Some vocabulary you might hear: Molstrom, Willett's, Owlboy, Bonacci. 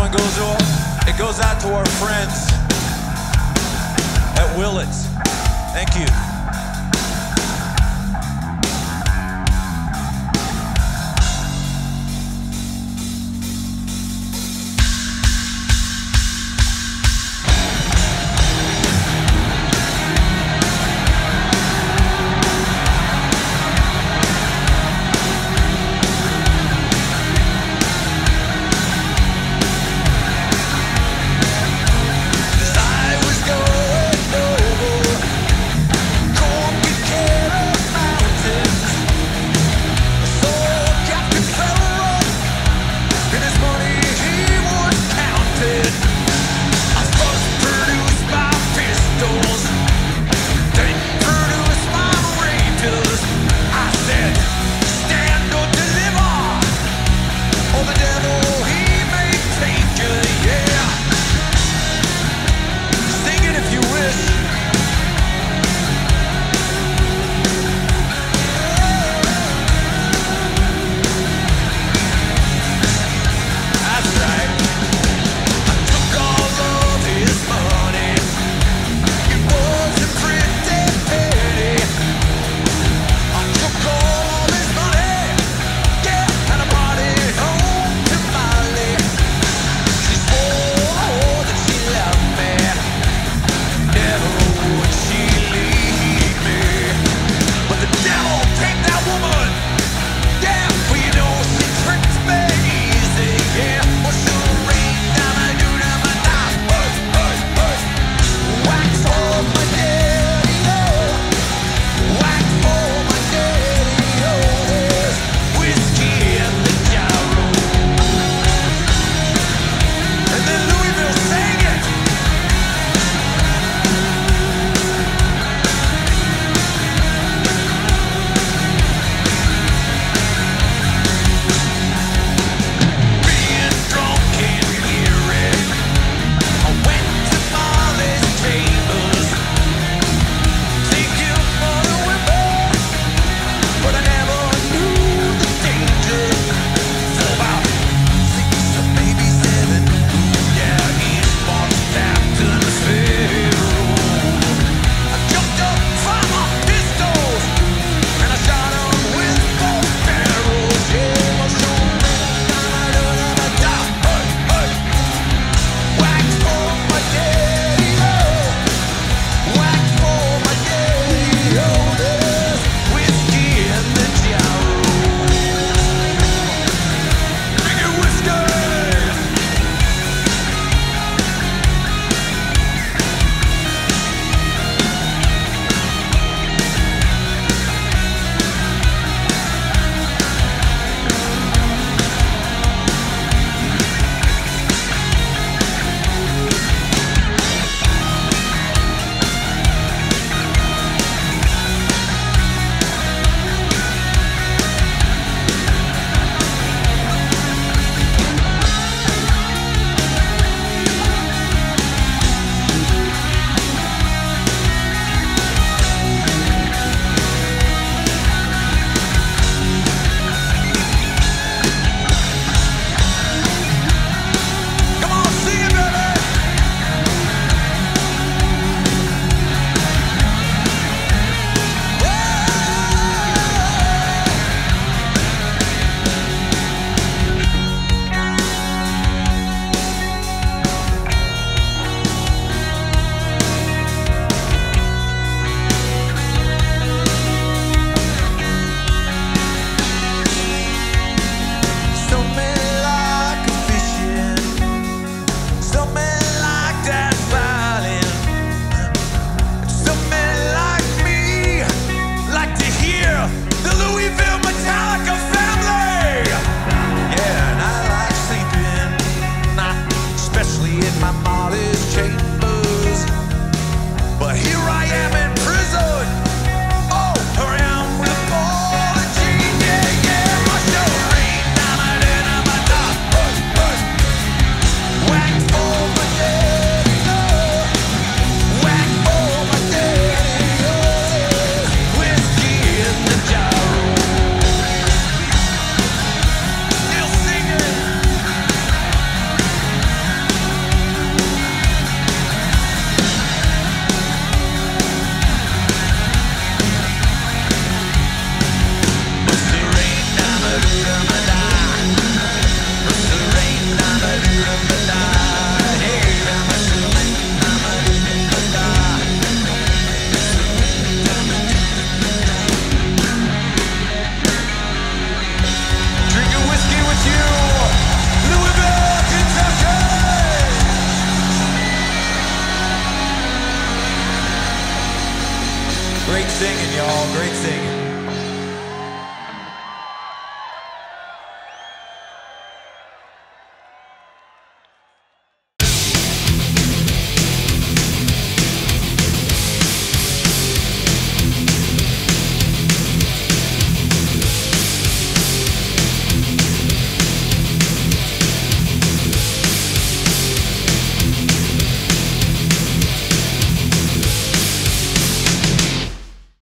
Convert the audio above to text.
one goes off, it goes out to our friends at Willett's. Thank you. Great singing, y'all. Great singing.